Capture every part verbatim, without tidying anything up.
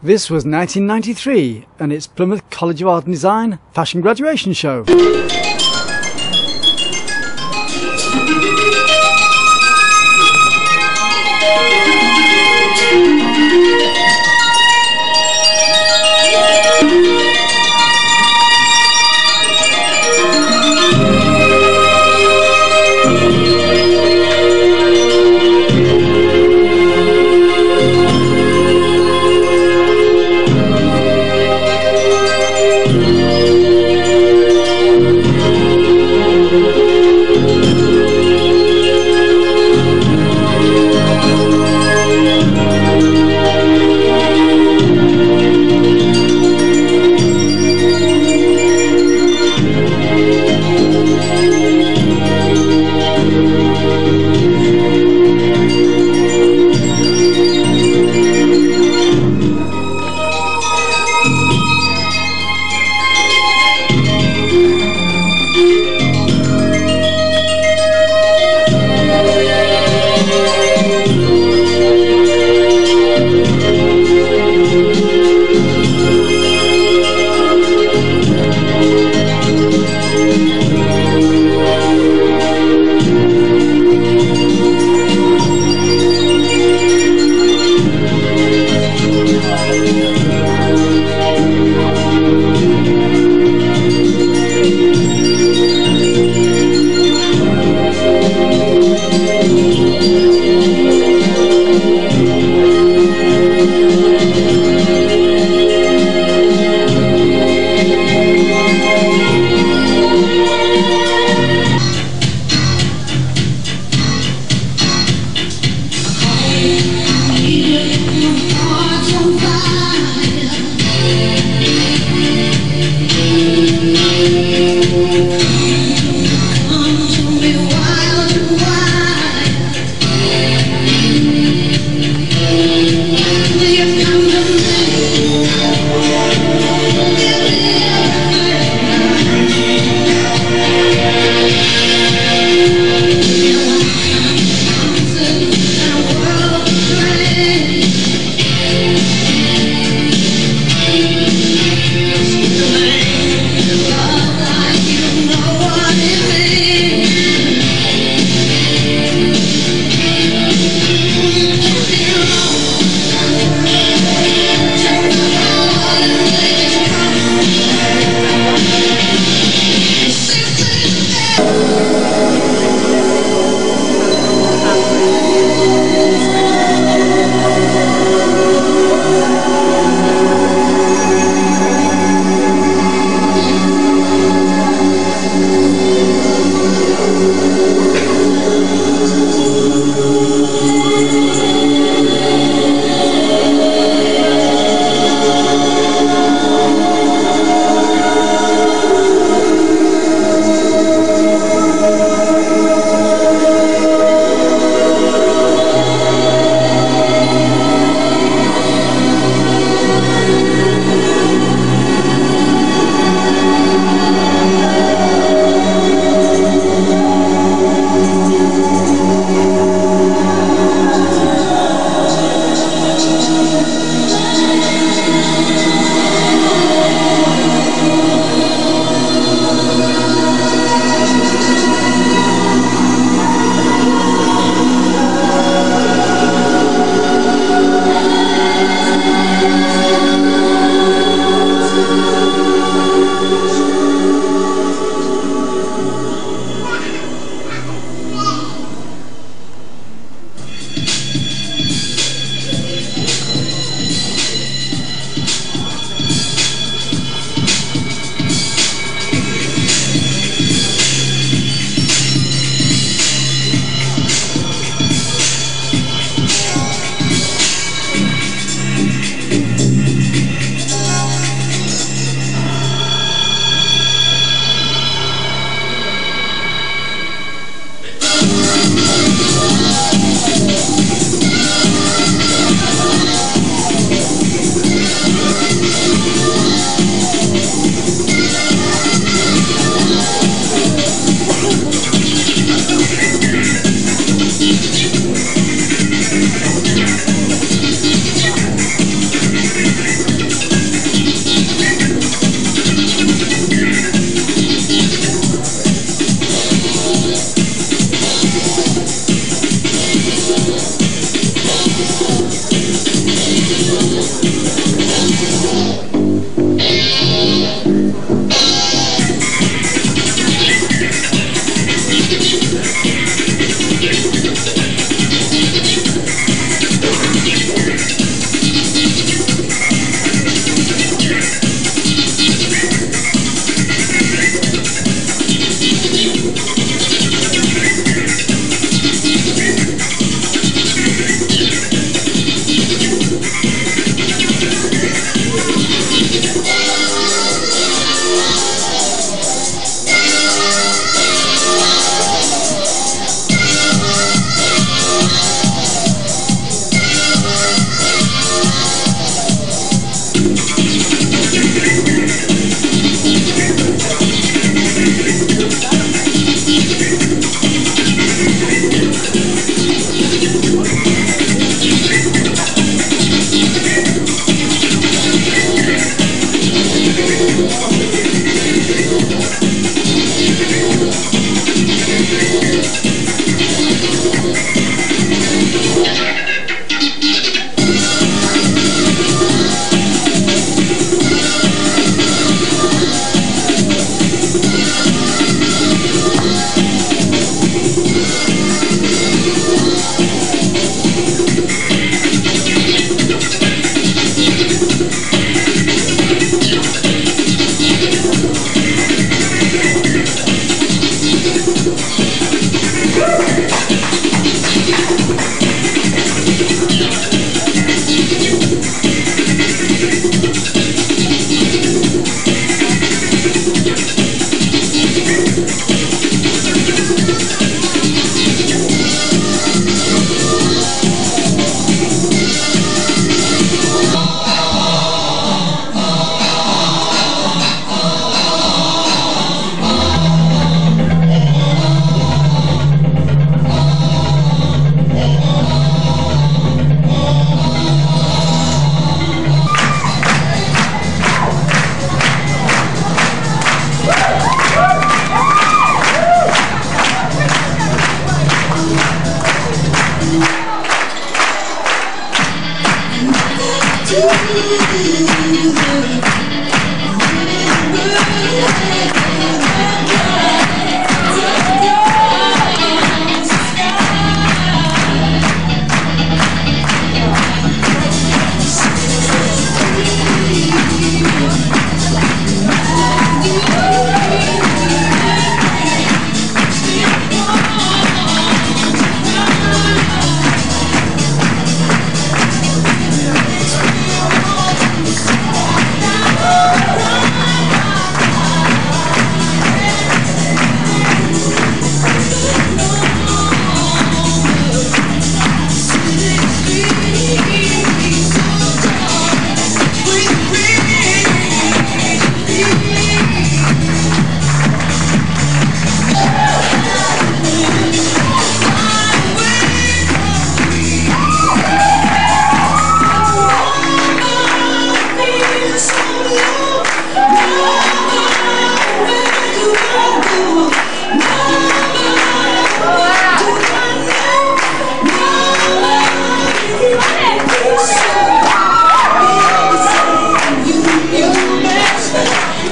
This was nineteen ninety-three and it's Plymouth College of Art and Design Fashion Graduation Show. Thank you.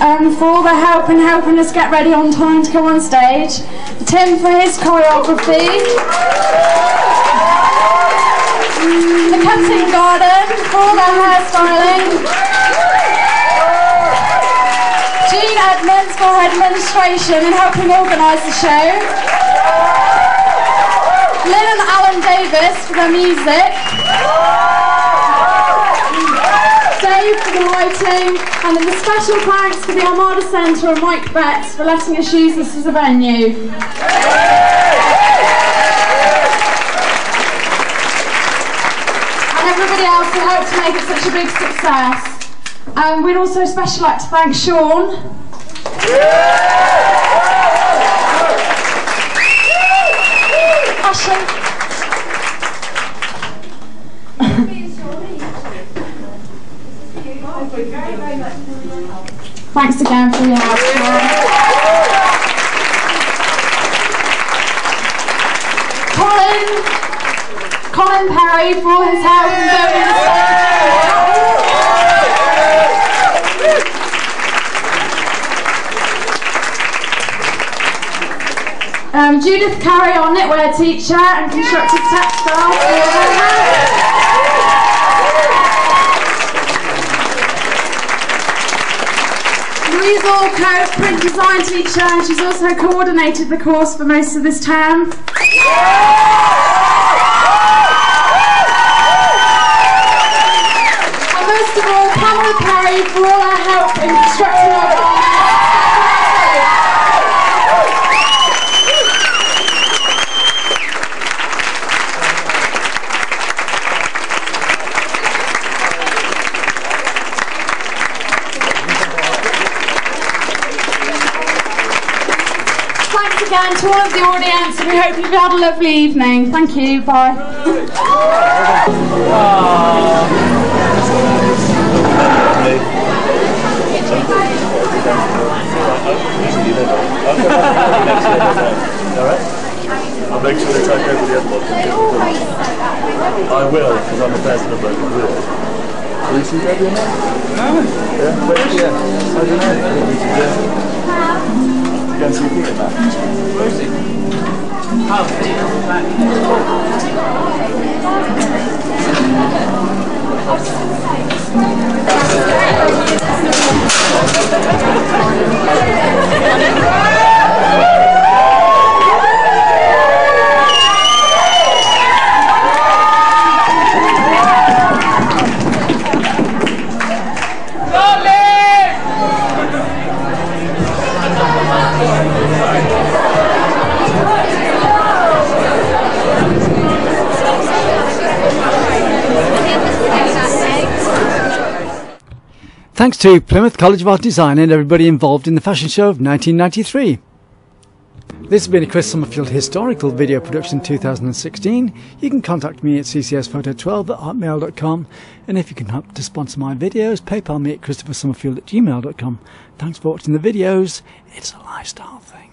Um, for all their help in helping us get ready on time to come on stage. Tim for his choreography. Mm, the Cutting Garden for all their hairstyling. Jean Edmonds for her administration and helping organise the show. Lynn and Alan Davis for their music. For the lighting, and then the special thanks to the Armada Centre and Mike Betts for letting us use this as a venue. And everybody else who helped make it such a big success. Um, we'd also specially like to thank Sean. Ashley. Thanks again for your help. Colin, Colin Perry for all his help in building the stage. Um, Judith Curry, our knitwear teacher and constructive textile for your help. She's all Coach, print design teacher, and she's also coordinated the course for most of this term. And most of all, Pamela Perry for all her help in constructing our and towards the audience. We hope you've had a lovely evening. Thank you. Bye. I'll make sure they try to go to the other one. I will, because I'm a person of both. Will you see Debbie or not? No. Yeah, where's she at? I don't know. Go and see Peter now. Where is he? Oh, Peter. Back. Thanks to Plymouth College of Art and Design and everybody involved in the fashion show of nineteen ninety-three. This has been a Chris Summerfield historical video production two thousand sixteen. You can contact me at c c s photo twelve at hotmail dot com, and if you can help to sponsor my videos, PayPal me at christopher dot summerfield at gmail dot com. Thanks for watching the videos. It's a lifestyle thing.